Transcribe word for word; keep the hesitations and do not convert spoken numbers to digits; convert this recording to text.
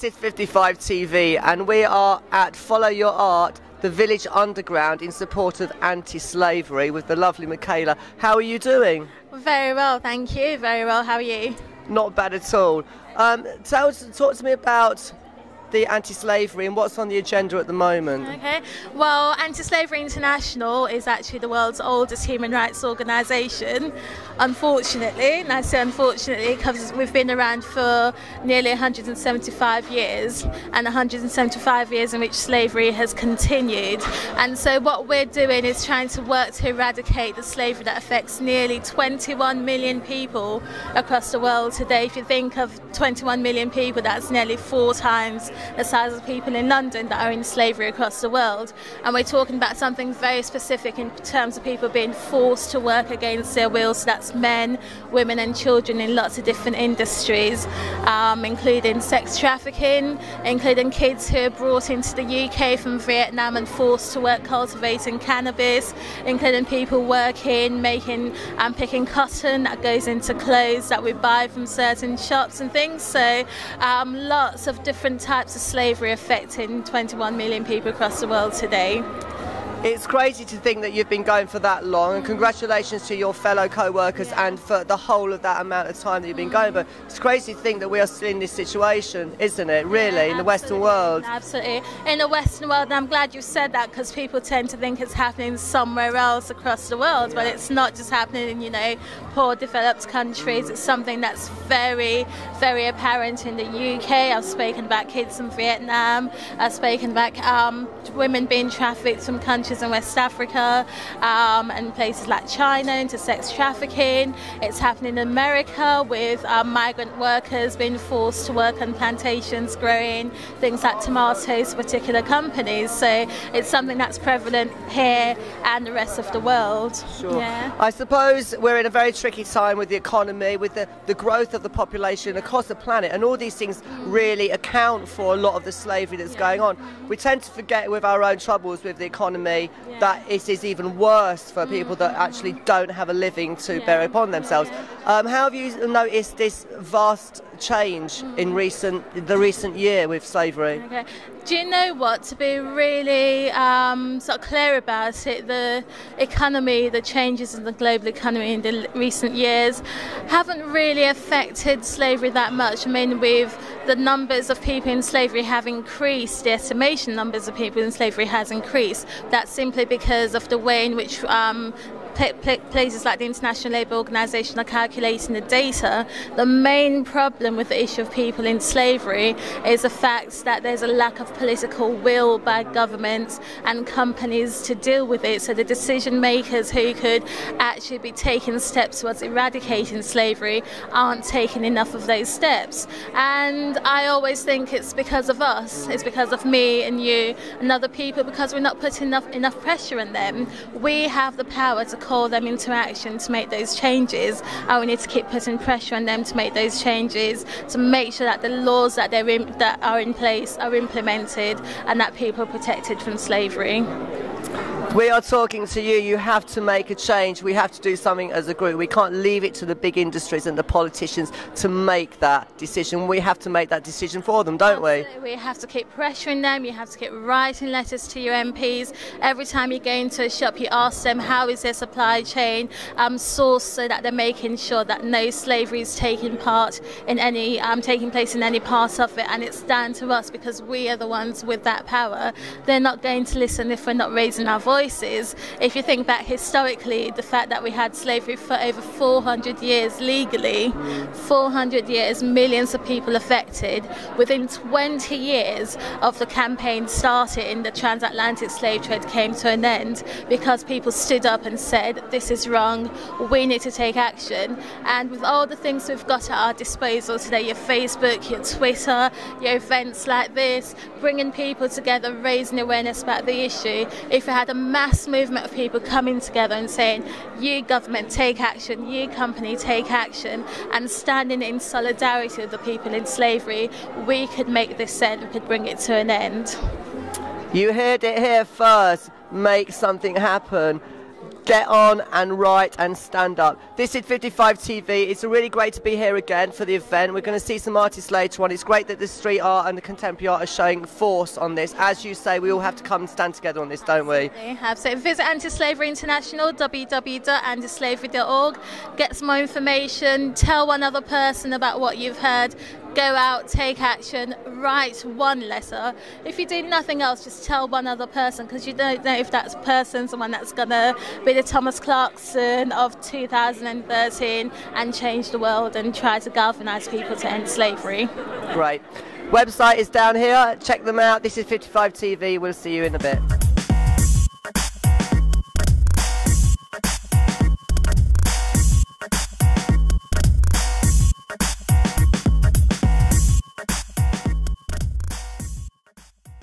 This is fifty-five T V and we are at Follow Your Art, The Village Underground, in support of anti-slavery with the lovely Michaela. How are you doing? Very well, thank you. Very well, how are you? Not bad at all. Um, tell, talk to me about the anti-slavery and what's on the agenda at the moment. Okay, well, Anti-Slavery International is actually the world's oldest human rights organisation. Unfortunately, and I say unfortunately because we've been around for nearly one hundred seventy-five years, and one hundred seventy-five years in which slavery has continued. And so what we're doing is trying to work to eradicate the slavery that affects nearly twenty-one million people across the world today. If you think of twenty-one million people, that's nearly four times the size of people in London that are in slavery across the world. And we're talking about something very specific in terms of people being forced to work against their will. So that's men, women and children in lots of different industries, um, including sex trafficking, including kids who are brought into the U K from Vietnam and forced to work cultivating cannabis, including people working, making and um, picking cotton that goes into clothes that we buy from certain shops and things. So um, lots of different types of slavery affecting twenty-one million people across the world today. It's crazy to think that you've been going for that long, and congratulations to your fellow co-workers, yeah, and for the whole of that amount of time that you've been going, but it's crazy to think that we are still in this situation, isn't it, really, yeah, in the Western world? Absolutely. In the Western world, and I'm glad you said that because people tend to think it's happening somewhere else across the world, yeah, but it's not just happening in, you know, poor developed countries. It's something that's very, very apparent in the U K. I've spoken about kids in Vietnam. I've spoken about um, women being trafficked from countries in West Africa um, and places like China into sex trafficking. It's happening in America with uh, migrant workers being forced to work on plantations growing things like tomatoes for particular companies. So it's something that's prevalent here and the rest of the world. Sure. Yeah. I suppose we're in a very tricky time with the economy, with the, the growth of the population across the planet, and all these things really account for a lot of the slavery that's, yeah, going on. We tend to forget with our own troubles with the economy, yeah, that it is even worse for people that actually don't have a living to, yeah, bear upon themselves. Um, how have you noticed this vast change in recent the recent year with slavery? Okay. Do you know what, to be really um, sort of clear about it, the economy, the changes in the global economy in the recent years haven't really affected slavery that much. I mean, we've the numbers of people in slavery have increased, the estimation numbers of people in slavery has increased. That's simply because of the way in which um, places like the International Labour Organization are calculating the data. The main problem with the issue of people in slavery is the fact that there's a lack of political will by governments and companies to deal with it. So the decision makers who could actually be taking steps towards eradicating slavery aren't taking enough of those steps. And I always think it's because of us. It's because of me and you and other people, because we're not putting enough, enough pressure on them. We have the power to call them into action to make those changes, and we need to keep putting pressure on them to make those changes, to make sure that the laws that they're in, that are in place are implemented, and that people are protected from slavery. We are talking to you. You have to make a change. We have to do something as a group. We can't leave it to the big industries and the politicians to make that decision. We have to make that decision for them, don't we? Absolutely. We have to keep pressuring them. You have to keep writing letters to your M Ps. Every time you go into a shop, you ask them how is their supply chain um, sourced, so that they're making sure that no slavery is taking part in any um, taking place in any part of it. And it's down to us, because we are the ones with that power. They're not going to listen if we're not raising our voice. If you think back historically, the fact that we had slavery for over four hundred years legally, four hundred years, millions of people affected, within twenty years of the campaign starting, the transatlantic slave trade came to an end because people stood up and said, this is wrong, we need to take action. And with all the things we've got at our disposal today, your Facebook, your Twitter, your events like this, bringing people together, raising awareness about the issue, if we had a mass movement of people coming together and saying, you government take action, you company take action, and standing in solidarity with the people in slavery, we could make this end, we could bring it to an end. You heard it here first, make something happen. get on and write and stand up. This is fifty-five T V. It's really great to be here again for the event. We're going to see some artists later on. It's great that the street art and the contemporary art are showing force on this. As you say, we all have to come and stand together on this, don't we? Absolutely, absolutely. Visit Anti-Slavery International, w w w dot anti slavery dot org. Get some more information, tell one other person about what you've heard. Go out, take action, write one letter. If you do nothing else, just tell one other person, because you don't know if that's person, someone that's going to be the Thomas Clarkson of two thousand thirteen and change the world and try to galvanise people to end slavery. Great. Website is down here. Check them out. This is fifty-five T V. We'll see you in a bit.